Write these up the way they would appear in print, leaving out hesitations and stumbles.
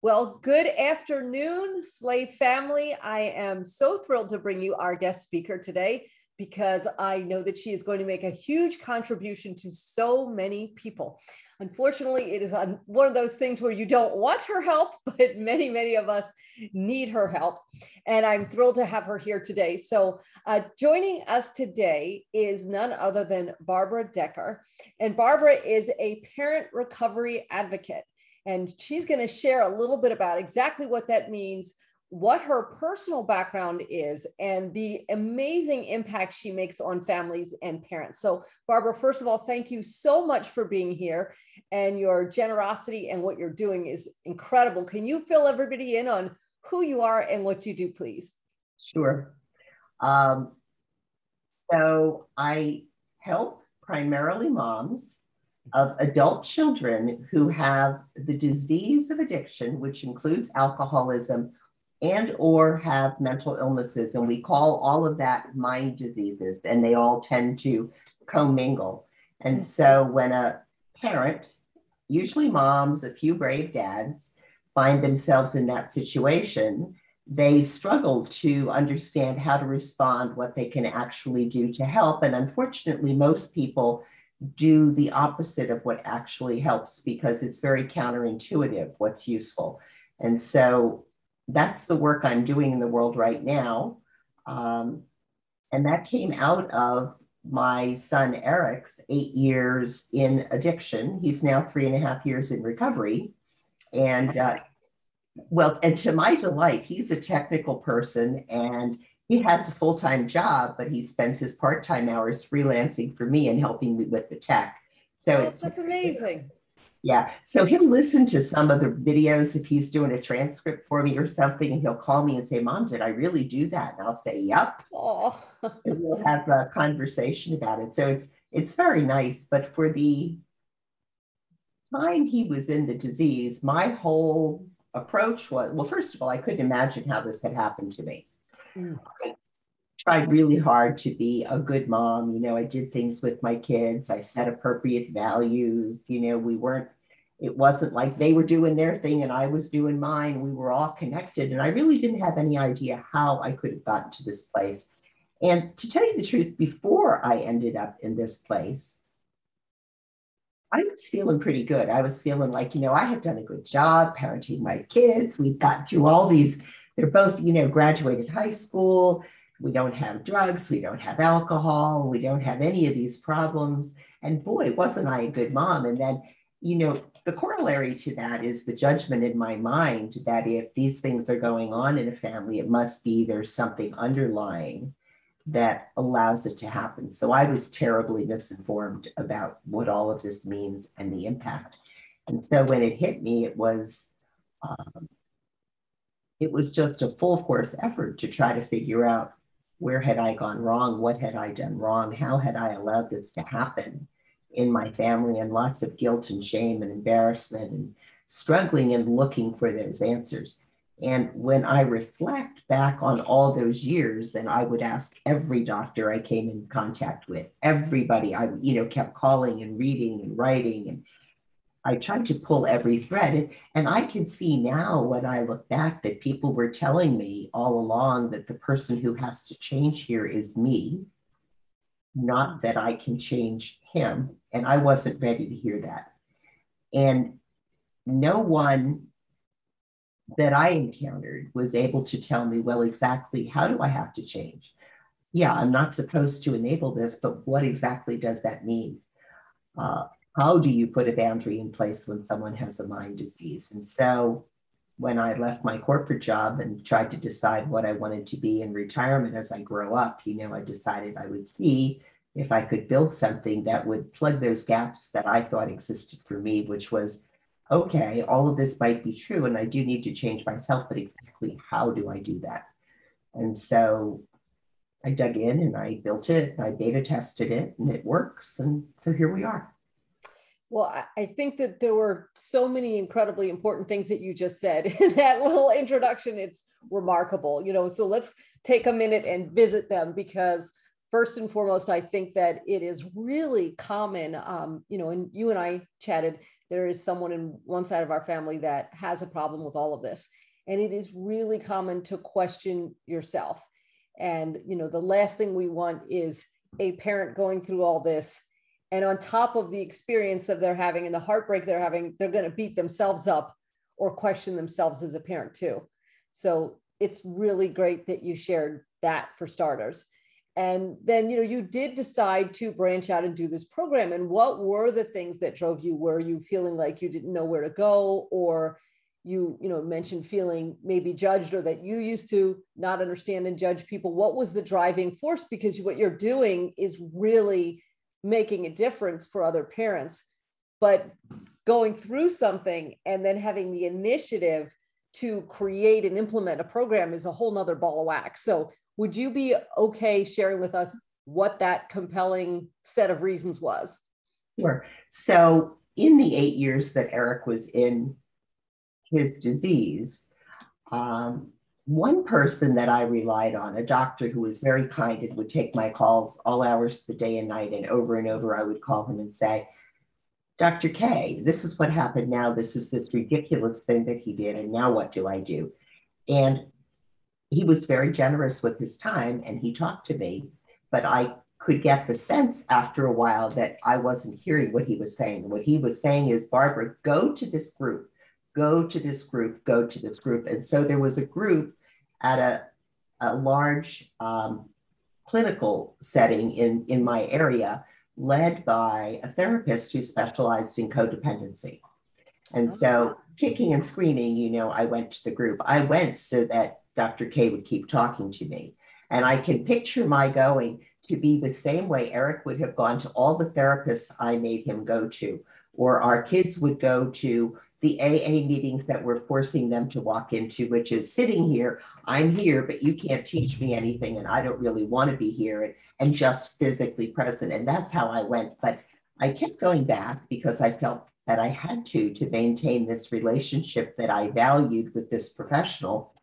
Well, good afternoon, Slave family. I am so thrilled to bring you our guest speaker today because I know that she is going to make a huge contribution to so many people. Unfortunately, it is one of those things where you don't want her help, but many, many of us need her help. And I'm thrilled to have her here today. So joining us today is none other than Barbara Decker. And Barbara is a parent recovery advocate. And she's going to share a little bit about exactly what that means, what her personal background is, and the amazing impact she makes on families and parents. So Barbara, first of all, thank you so much for being here, and your generosity and what you're doing is incredible. Can you fill everybody in on who you are and what you do, please? Sure. So I help primarily moms of adult children who have the disease of addiction, which includes alcoholism, and or have mental illnesses. And we call all of that mind diseases, and they all tend to commingle. And so when a parent, usually moms, a few brave dads, find themselves in that situation, they struggle to understand how to respond, what they can actually do to help. And unfortunately, most people do the opposite of what actually helps because it's very counterintuitive what's useful. And so that's the work I'm doing in the world right now. And that came out of my son, Eric's 8 years in addiction. He's now 3.5 years in recovery. And well, and to my delight, he's a technical person and he has a full-time job, but he spends his part-time hours freelancing for me and helping me with the tech. So that's amazing. Yeah. So he'll listen to some of the videos if he's doing a transcript for me or something, and he'll call me and say, Mom, did I really do that? And I'll say, yep. Oh. And we'll have a conversation about it. So it's very nice. But for the time he was in the disease, my whole approach was, well, first of all, I couldn't imagine how this had happened to me. I tried really hard to be a good mom. You know, I did things with my kids. I set appropriate values. You know, it wasn't like they were doing their thing and I was doing mine. We were all connected. And I really didn't have any idea how I could have gotten to this place. And to tell you the truth, before I ended up in this place, I was feeling pretty good. I was feeling like, you know, I had done a good job parenting my kids. We've got through all these. They're both, you know, graduated high school. We don't have drugs. We don't have alcohol. We don't have any of these problems. And boy, wasn't I a good mom. And then, you know, the corollary to that is the judgment in my mind that if these things are going on in a family, it must be there's something underlying that allows it to happen. So I was terribly misinformed about what all of this means and the impact. And so when it hit me, it was just a full force effort to try to figure out where had I gone wrong? What had I done wrong? How had I allowed this to happen in my family? And lots of guilt and shame and embarrassment and struggling and looking for those answers. And when I reflect back on all those years, then I would ask every doctor I came in contact with, everybody I, you know, kept calling and reading and writing, and I tried to pull every thread. And I can see now when I look back that people were telling me all along that the person who has to change here is me, not that I can change him. And I wasn't ready to hear that. And no one that I encountered was able to tell me, well, exactly how do I have to change? Yeah, I'm not supposed to enable this, but what exactly does that mean? How do you put a boundary in place when someone has a mind disease? And so when I left my corporate job and tried to decide what I wanted to be in retirement as I grow up, you know, I decided I would see if I could build something that would plug those gaps that I thought existed for me, which was, okay, all of this might be true and I do need to change myself, but exactly how do I do that? And so I dug in and I built it, and I beta tested it, and it works. And so here we are. Well, I think that there were so many incredibly important things that you just said in that little introduction. It's remarkable, you know, so let's take a minute and visit them, because first and foremost, I think that it is really common, you know, and you and I chatted there is someone in one side of our family that has a problem with all of this. And it is really common to question yourself. And, you know, the last thing we want is a parent going through all this, and on top of the experience of they're having and the heartbreak they're having, they're going to beat themselves up or question themselves as a parent too. So it's really great that you shared that for starters. And then, you know, you did decide to branch out and do this program. And what were the things that drove you? Were you feeling like you didn't know where to go, or you know, mentioned feeling maybe judged, or that you used to not understand and judge people? What was the driving force? Because what you're doing is really making a difference for other parents, but going through something and then having the initiative to create and implement a program is a whole nother ball of wax. So would you be okay sharing with us what that compelling set of reasons was? Sure. So in the 8 years that Eric was in his disease, one person that I relied on, a doctor who was very kind and would take my calls all hours of the day and night, and over, I would call him and say, Dr. K, this is what happened now. This is this ridiculous thing that he did. And now what do I do? And he was very generous with his time and he talked to me, but I could get the sense after a while that I wasn't hearing what he was saying. What he was saying is, Barbara, go to this group. Go to this group, go to this group. And so there was a group at a large clinical setting in my area, led by a therapist who specialized in codependency. And so kicking and screaming, you know, I went to the group. I went so that Dr. K would keep talking to me. And I can picture my going to be the same way Eric would have gone to all the therapists I made him go to, or our kids would go to the AA meetings that we're forcing them to walk into, which is sitting here, I'm here, but you can't teach me anything, and I don't really want to be here, and just physically present. And that's how I went. But I kept going back because I felt that I had to maintain this relationship that I valued with this professional.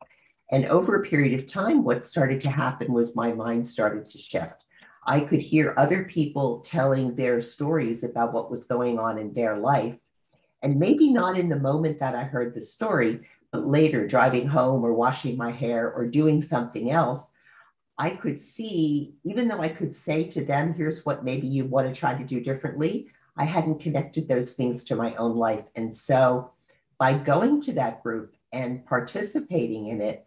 And over a period of time, what started to happen was my mind started to shift. I could hear other people telling their stories about what was going on in their life. And maybe not in the moment that I heard the story, but later driving home or washing my hair or doing something else, I could see, even though I could say to them, here's what maybe you want to try to do differently, I hadn't connected those things to my own life. And so by going to that group and participating in it,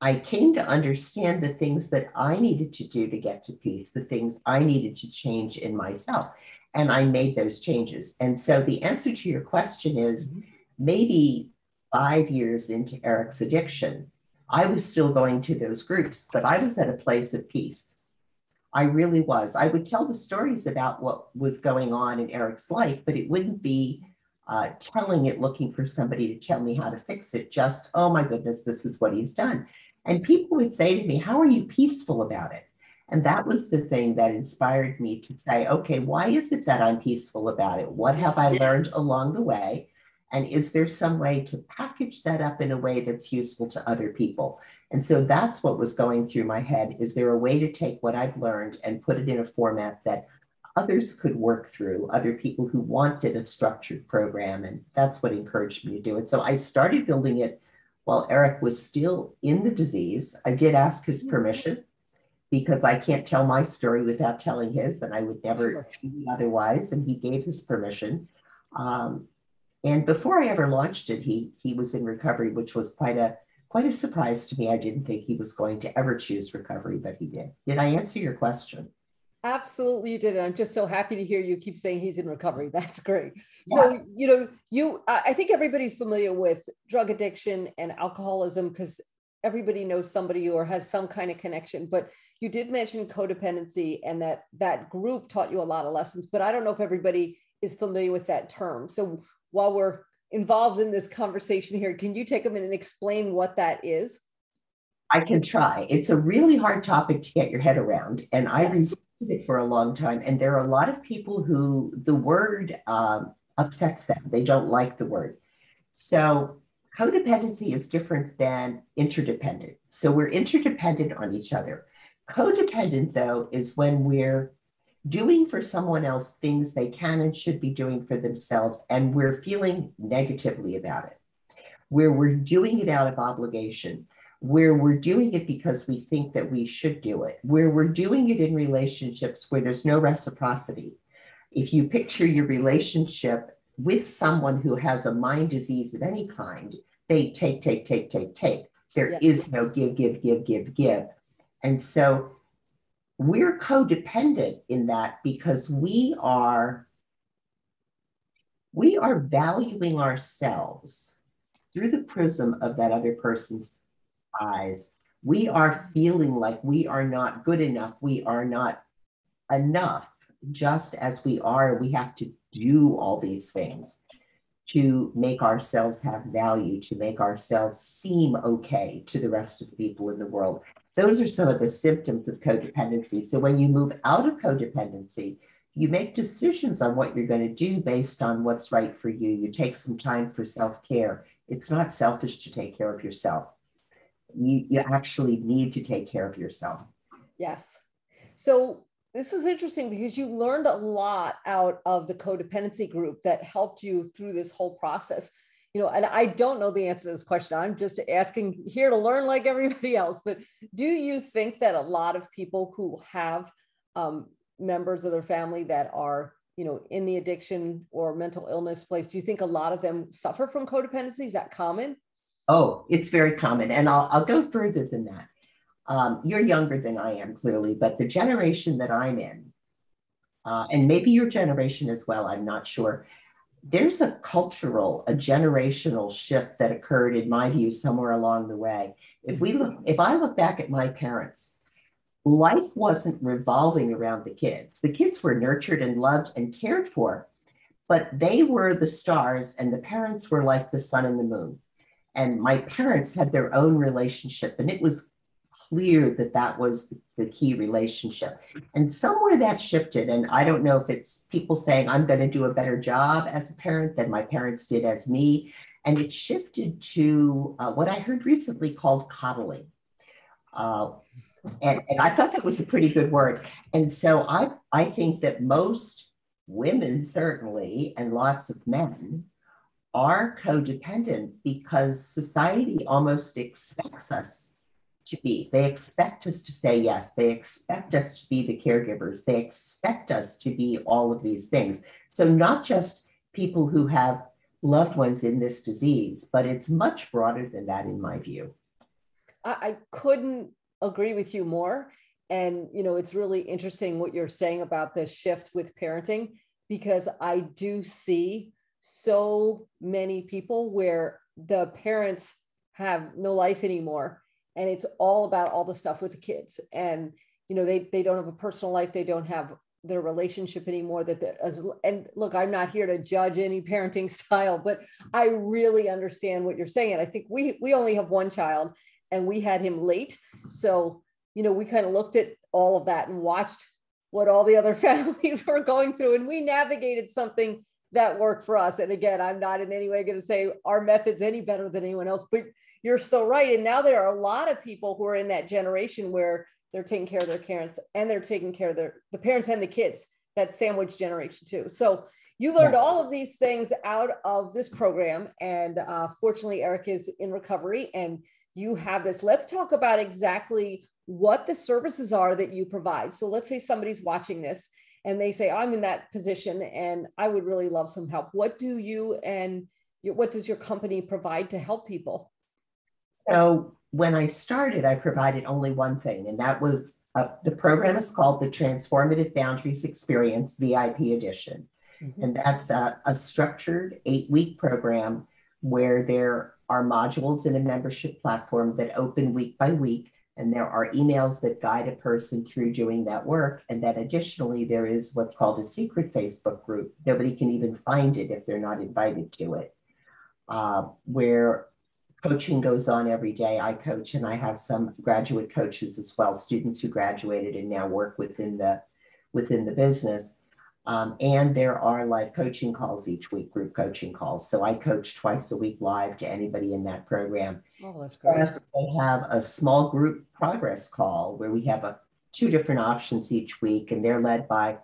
I came to understand the things that I needed to do to get to peace, the things I needed to change in myself. And I made those changes. And so the answer to your question is, maybe 5 years into Eric's addiction, I was still going to those groups, but I was at a place of peace. I really was. I would tell the stories about what was going on in Eric's life, but it wouldn't be telling it, looking for somebody to tell me how to fix it. Just, oh my goodness, this is what he's done. And people would say to me, how are you peaceful about it? And that was the thing that inspired me to say, okay, why is it that I'm peaceful about it? What have I learned along the way? And is there some way to package that up in a way that's useful to other people? And so that's what was going through my head. Is there a way to take what I've learned and put it in a format that others could work through, other people who wanted a structured program? And that's what encouraged me to do it. So I started building it while Eric was still in the disease. I did ask his permission, because I can't tell my story without telling his, and I would never do otherwise. And he gave his permission. And before I ever launched it, he was in recovery, which was quite a surprise to me. I didn't think he was going to ever choose recovery, but he did. Did I answer your question? Absolutely, you did. And I'm just so happy to hear you keep saying he's in recovery. That's great. Yeah. So, you know, I think everybody's familiar with drug addiction and alcoholism, because everybody knows somebody or has some kind of connection, but you did mention codependency and that group taught you a lot of lessons, but I don't know if everybody is familiar with that term. So while we're involved in this conversation here, can you take a minute and explain what that is? I can try. It's a really hard topic to get your head around, and I resisted it for a long time. And there are a lot of people who the word upsets them. They don't like the word. So codependency is different than interdependent. So we're interdependent on each other. Codependent, though, is when we're doing for someone else things they can and should be doing for themselves, and we're feeling negatively about it, where we're doing it out of obligation, where we're doing it because we think that we should do it, where we're doing it in relationships where there's no reciprocity. If you picture your relationship with someone who has a mind disease of any kind, they take, take, take, take, take. There yes. is no give, give, give, give, give. And so we're codependent in that, because we are valuing ourselves through the prism of that other person's eyes. We are feeling like we are not good enough. We are not enough just as we are. We have to do all these things to make ourselves have value, to make ourselves seem okay to the rest of the people in the world. Those are some of the symptoms of codependency. So when you move out of codependency, you make decisions on what you're going to do based on what's right for you. You take some time for self-care. It's not selfish to take care of yourself. You actually need to take care of yourself. Yes. So this is interesting, because you learned a lot out of the codependency group that helped you through this whole process. You know, and I don't know the answer to this question. I'm just asking here to learn like everybody else. But do you think that a lot of people who have members of their family that are, you know, in the addiction or mental illness place, do you think a lot of them suffer from codependency? Is that common? Oh, it's very common. And I'll go further than that. You're younger than I am, clearly, but the generation that I'm in, and maybe your generation as well, I'm not sure. There's a cultural, a generational shift that occurred, in my view, somewhere along the way. If I look back at my parents, life wasn't revolving around the kids. The kids were nurtured and loved and cared for, but they were the stars and the parents were like the sun and the moon. And my parents had their own relationship, and it was clear that that was the key relationship. And somewhere that shifted. And I don't know if it's people saying, I'm going to do a better job as a parent than my parents did as me. And it shifted to what I heard recently called coddling. And I thought that was a pretty good word. And so I think that most women, certainly, and lots of men are codependent because society almost expects us to be. They expect us to say yes. They expect us to be the caregivers. They expect us to be all of these things. So not just people who have loved ones in this disease, but it's much broader than that, in my view. I couldn't agree with you more. And, you know, it's really interesting what you're saying about this shift with parenting, because I do see so many people where the parents have no life anymore. And it's all about all the stuff with the kids. And, you know, they don't have a personal life. They don't have their relationship anymore. And look, I'm not here to judge any parenting style, but I really understand what you're saying. And I think we only have one child, and we had him late. So, you know, we kind of looked at all of that and watched what all the other families were going through. And we navigated something that worked for us. And again, I'm not in any way going to say our method's any better than anyone else, but you're so right. And now there are a lot of people who are in that generation where they're taking care of their parents, and they're taking care of the parents and the kids, that sandwich generation too. So you learned yeah. all of these things out of this program. And fortunately, Eric is in recovery and you have this. Let's talk about exactly what the services are that you provide. So let's say somebody's watching this and they say, I'm in that position and I would really love some help. What do you and what does your company provide to help people? So when I started, I provided only one thing, and that was the program is called the Transformative Boundaries Experience VIP Edition. Mm-hmm. And that's a structured 8-week program where there are modules in a membership platform that open week by week. And there are emails that guide a person through doing that work. And then additionally, there is what's called a secret Facebook group. Nobody can even find it if they're not invited to it, where coaching goes on every day. I coach, and I have some graduate coaches as well, students who graduated and now work within the business. And there are live coaching calls each week, group coaching calls. So I coach twice a week live to anybody in that program. Oh, that's great. We have a small group progress call where we have two different options each week, and they're led by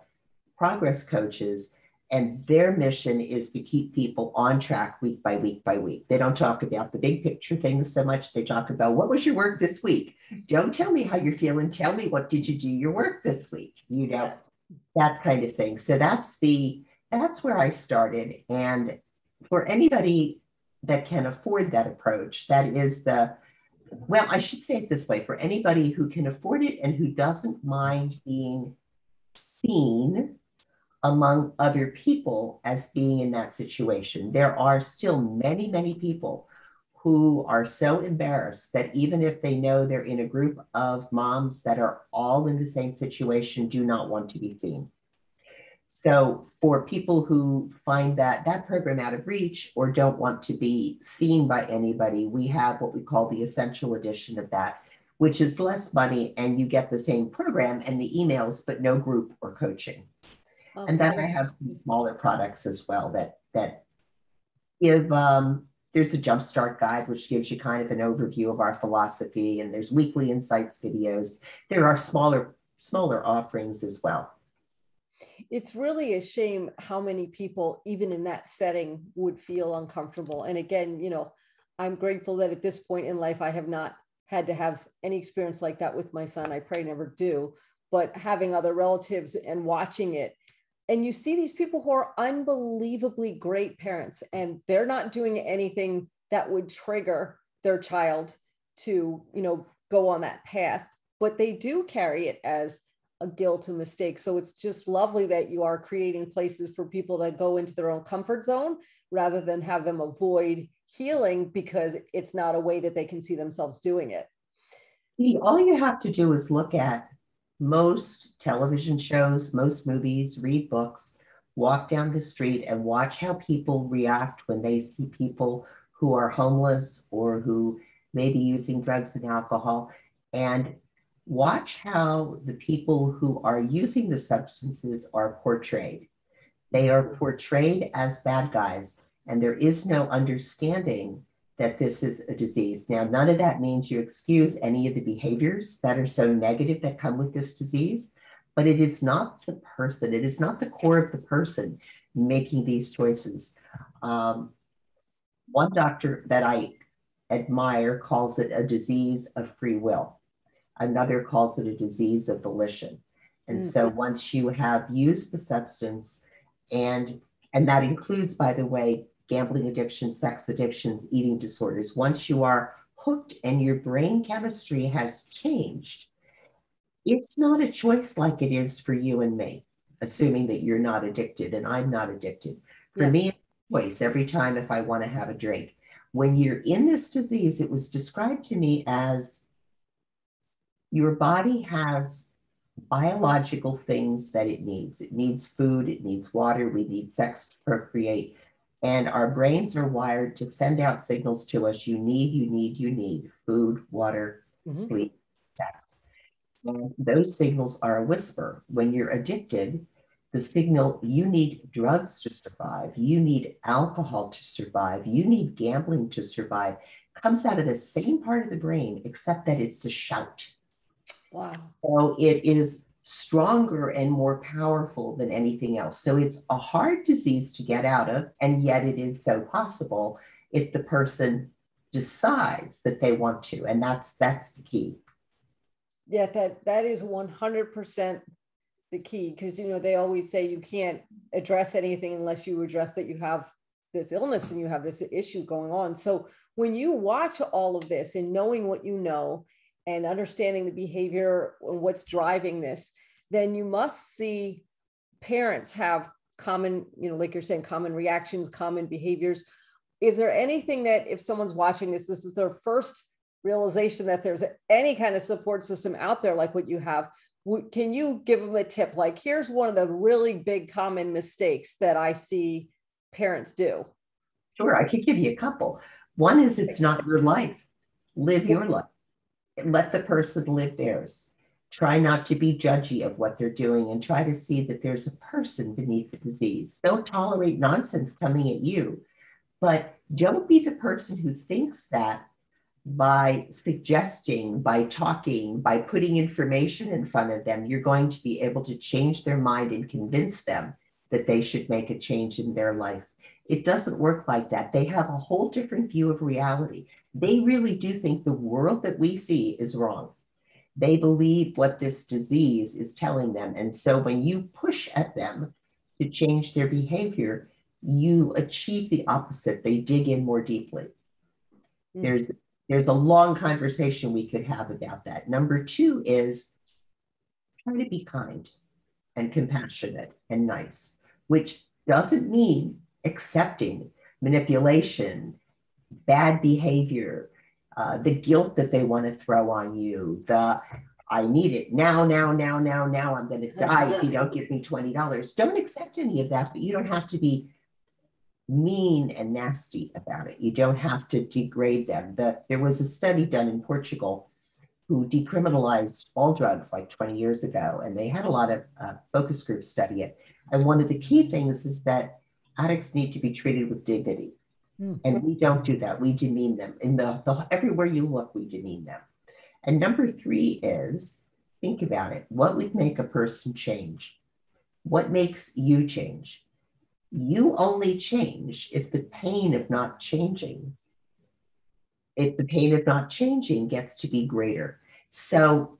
progress coaches, and their mission is to keep people on track week by week by week. They don't talk about the big picture things so much. They talk about, what was your work this week? Don't tell me how you're feeling. Tell me, what did you do your work this week? You know, that kind of thing. So that's where I started. And for anybody that can afford that approach, that is the, well, I should say it this way, for anybody who can afford it and who doesn't mind being seen among other people as being in that situation. There are still many, many people who are so embarrassed that even if they know they're in a group of moms that are all in the same situation, do not want to be seen. So for people who find that program out of reach or don't want to be seen by anybody, we have what we call the essential edition of that, which is less money, and you get the same program and the emails, but no group or coaching. Okay. And then I have some smaller products as well that give, there's a jumpstart guide, which gives you kind of an overview of our philosophy, and there's weekly insights videos. There are smaller offerings as well. It's really a shame how many people, even in that setting, would feel uncomfortable. And again, you know, I'm grateful that at this point in life, I have not had to have any experience like that with my son. I pray never do, but having other relatives and watching it, and you see these people who are unbelievably great parents, and they're not doing anything that would trigger their child to, you know, go on that path, but they do carry it as a guilt and mistake. So it's just lovely that you are creating places for people to go into their own comfort zone rather than have them avoid healing because it's not a way that they can see themselves doing it. All you have to do is look at most television shows, most movies, read books, walk down the street and watch how people react when they see people who are homeless or who may be using drugs and alcohol, and watch how the people who are using the substances are portrayed. They are portrayed as bad guys, and there is no understanding that this is a disease. Now, none of that means you excuse any of the behaviors that are so negative that come with this disease, but it is not the person, it is not the core of the person making these choices. One doctor that I admire calls it a disease of free will. Another calls it a disease of volition. And so once you have used the substance, and that includes, by the way, gambling addiction, sex addiction, eating disorders, once you are hooked and your brain chemistry has changed, it's not a choice like it is for you and me, assuming that you're not addicted and I'm not addicted. For me, it's a choice every time if I want to have a drink. When you're in this disease, it was described to me as your body has biological things that it needs. It needs food, it needs water, we need sex to procreate. And our brains are wired to send out signals to us, you need food, water, sleep, sex. And those signals are a whisper. When you're addicted, the signal, you need drugs to survive, you need alcohol to survive, you need gambling to survive, comes out of the same part of the brain, except that it's a shout. Wow. So it is stronger and more powerful than anything else. So it's a hard disease to get out of, and yet it is so possible if the person decides that they want to, and that's the key. Yeah, that is 100% the key, because you know they always say you can't address anything unless you address that you have this illness and you have this issue going on. So when you watch all of this and knowing what you know, and understanding the behavior and what's driving this, then you must see parents have common, you know, like you're saying, common reactions, common behaviors. Is there anything that if someone's watching this, this is their first realization that there's any kind of support system out there like what you have, can you give them a tip? Like, here's one of the really big common mistakes that I see parents do. Sure, I could give you a couple. One is it's not your life. Live your life. Let the person live theirs. Try not to be judgy of what they're doing and try to see that there's a person beneath the disease. Don't tolerate nonsense coming at you, but don't be the person who thinks that by suggesting, by talking, by putting information in front of them, you're going to be able to change their mind and convince them that they should make a change in their life. It doesn't work like that. They have a whole different view of reality. They really do think the world that we see is wrong. They believe what this disease is telling them. And so when you push at them to change their behavior, you achieve the opposite. They dig in more deeply. There's a long conversation we could have about that. Number two is try to be kind and compassionate and nice, which doesn't mean accepting manipulation, bad behavior, the guilt that they want to throw on you, the I need it now, I'm going to die if you don't give me $20. Don't accept any of that, but you don't have to be mean and nasty about it. You don't have to degrade them. There was a study done in Portugal who decriminalized all drugs like 20 years ago, and they had a lot of focus groups study it. And one of the key things is that addicts need to be treated with dignity. And we don't do that. We demean them. In the everywhere you look, we demean them. And number three is, think about it. What would make a person change? What makes you change? You only change if the pain of not changing, gets to be greater. So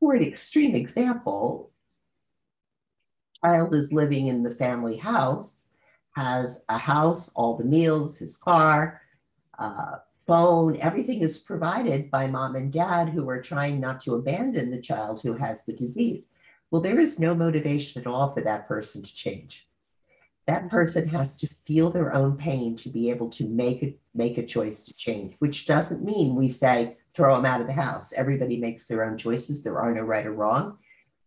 for an extreme example, child is living in the family house, has a house, all the meals, his car, phone, everything is provided by mom and dad who are trying not to abandon the child who has the disease. Well, there is no motivation at all for that person to change. That person has to feel their own pain to be able to make a choice to change, which doesn't mean we say, throw them out of the house. Everybody makes their own choices. There are no right or wrong,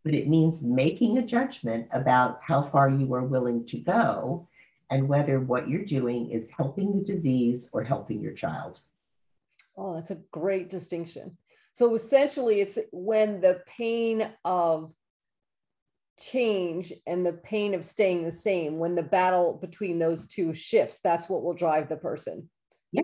but it means making a judgment about how far you are willing to go and whether what you're doing is helping the disease or helping your child. Oh, that's a great distinction. So essentially it's when the pain of change and the pain of staying the same, when the battle between those two shifts, that's what will drive the person. Yeah.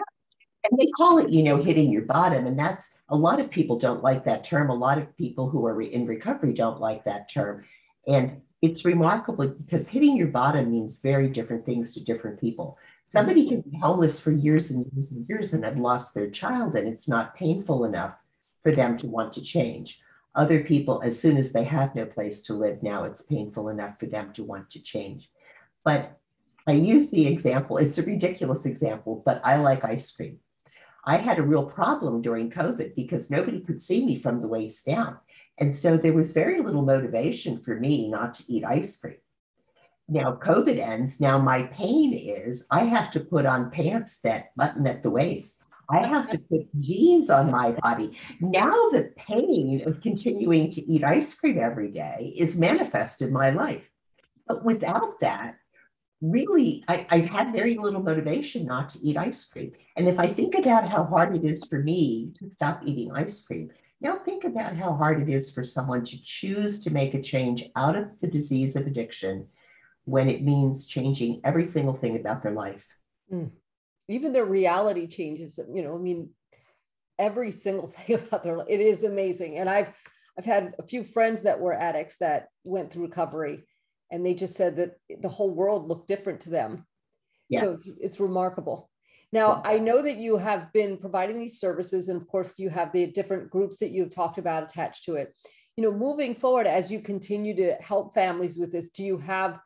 And they call it, you know, hitting your bottom. And that's, a lot of people don't like that term. A lot of people who are in recovery don't like that term. And it's remarkable because hitting your bottom means very different things to different people. Somebody can be homeless for years and years and years and have lost their child and it's not painful enough for them to want to change. Other people, as soon as they have no place to live now, it's painful enough for them to want to change. But I use the example, it's a ridiculous example, but I like ice cream. I had a real problem during COVID because nobody could see me from the waist down. And so there was very little motivation for me not to eat ice cream. Now COVID ends. Now my pain is I have to put on pants that button at the waist. I have to put jeans on my body. Now the pain of continuing to eat ice cream every day is manifest in my life. But without that, really, I've had very little motivation not to eat ice cream. And if I think about how hard it is for me to stop eating ice cream, now think about how hard it is for someone to choose to make a change out of the disease of addiction when it means changing every single thing about their life. Even their reality changes, you know, I mean, every single thing about their life. It is amazing. And I've had a few friends that were addicts that went through recovery, and they just said that the whole world looked different to them. Yeah. So it's remarkable. Now, I know that you have been providing these services, and of course you have the different groups that you've talked about attached to it. You know, moving forward, as you continue to help families with this, do you have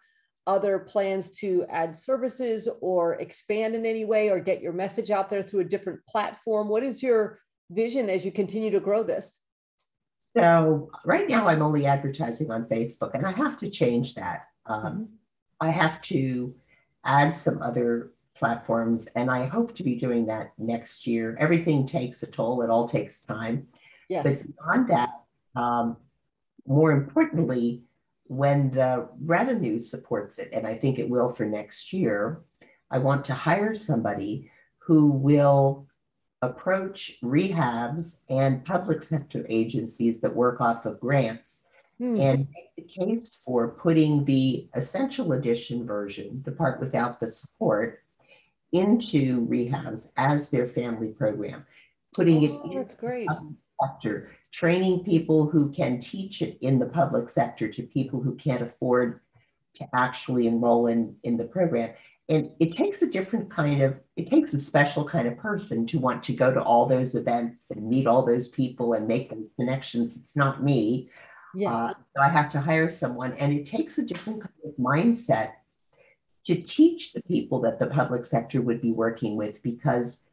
other plans to add services or expand in any way or get your message out there through a different platform? What is your vision as you continue to grow this? So right now I'm only advertising on Facebook, and I have to change that. I have to add some other platforms, and I hope to be doing that next year. Everything takes a toll. It all takes time. Yes. But beyond that, more importantly, when the revenue supports it, and I think it will for next year, I want to hire somebody who will approach rehabs and public sector agencies that work off of grants and make the case for putting the essential edition version, the part without the support, into rehabs as their family program, putting it in the public sector, training people who can teach it in the public sector to people who can't afford to actually enroll in the program. And it takes a different kind of, it takes a special kind of person to want to go to all those events and meet all those people and make those connections. It's not me. Yes. So I have to hire someone. And it takes a different kind of mindset to teach the people that the public sector would be working with, because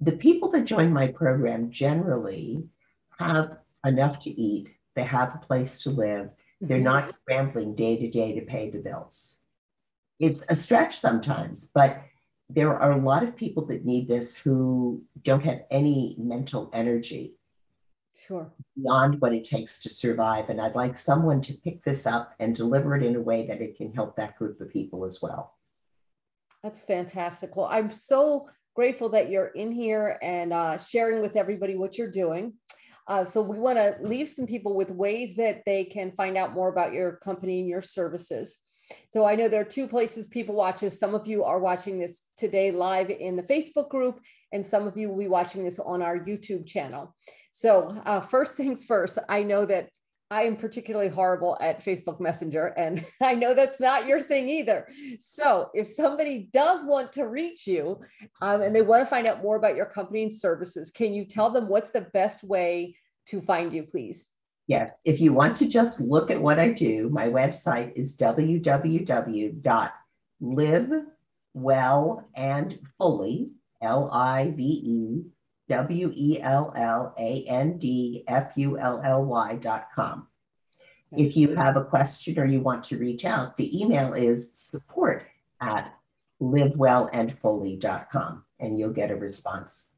the people that join my program generally have enough to eat. They have a place to live. They're not scrambling day to day to pay the bills. It's a stretch sometimes, but there are a lot of people that need this who don't have any mental energy beyond what it takes to survive. And I'd like someone to pick this up and deliver it in a way that it can help that group of people as well. That's fantastic. Well, I'm so grateful that you're in here and sharing with everybody what you're doing. So we want to leave some people with ways that they can find out more about your company and your services. So I know there are two places people watch this. Some of you are watching this today live in the Facebook group, and some of you will be watching this on our YouTube channel. So first things first, I know that I am particularly horrible at Facebook Messenger, and I know that's not your thing either. So if somebody does want to reach you and they want to find out more about your company and services, can you tell them what's the best way to find you, please? Yes. If you want to just look at what I do, my website is www.livewellandfully, livewellandfully.com. If you have a question or you want to reach out, the email is support@livewellandfully.com, and you'll get a response.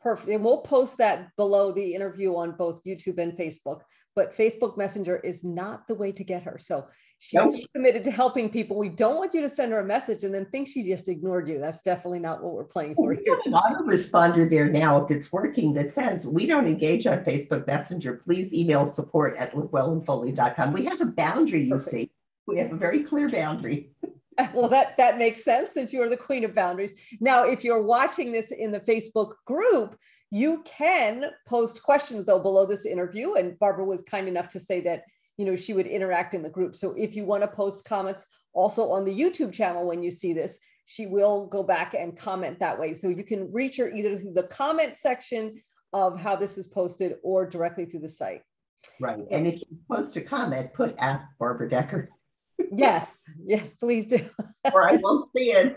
Perfect. And we'll post that below the interview on both YouTube and Facebook, but Facebook Messenger is not the way to get her. So she's committed to helping people. We don't want you to send her a message and then think she just ignored you. That's definitely not what we're playing for here. There's an autoresponder there now, if it's working, that says, we don't engage on Facebook Messenger. Please email support@livewellandfully.com. We have a boundary, you see. We have a very clear boundary. Well, that makes sense, since you are the queen of boundaries. Now, if you're watching this in the Facebook group, you can post questions, though, below this interview. And Barbara was kind enough to say that, you know, she would interact in the group. So if you want to post comments also on the YouTube channel when you see this, she will go back and comment that way. So you can reach her either through the comment section of how this is posted or directly through the site. Right. And if you post a comment, put @BarbaraDecker. Yes. Yes, please do. Or I won't see it.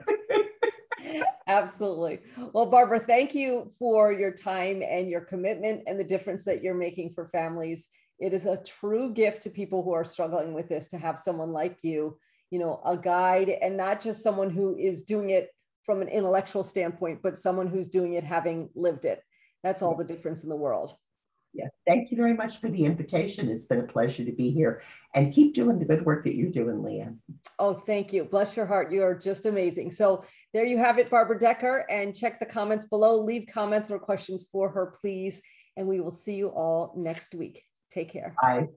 Absolutely. Well, Barbara, thank you for your time and your commitment and the difference that you're making for families. It is a true gift to people who are struggling with this to have someone like you, you know, a guide, and not just someone who is doing it from an intellectual standpoint, but someone who's doing it having lived it. That's all the difference in the world. Yeah, thank you very much for the invitation. It's been a pleasure to be here, and keep doing the good work that you're doing, Leanne. Oh, thank you. Bless your heart. You are just amazing. So there you have it, Barbara Decker, and check the comments below. Leave comments or questions for her, please. And we will see you all next week. Take care. Bye.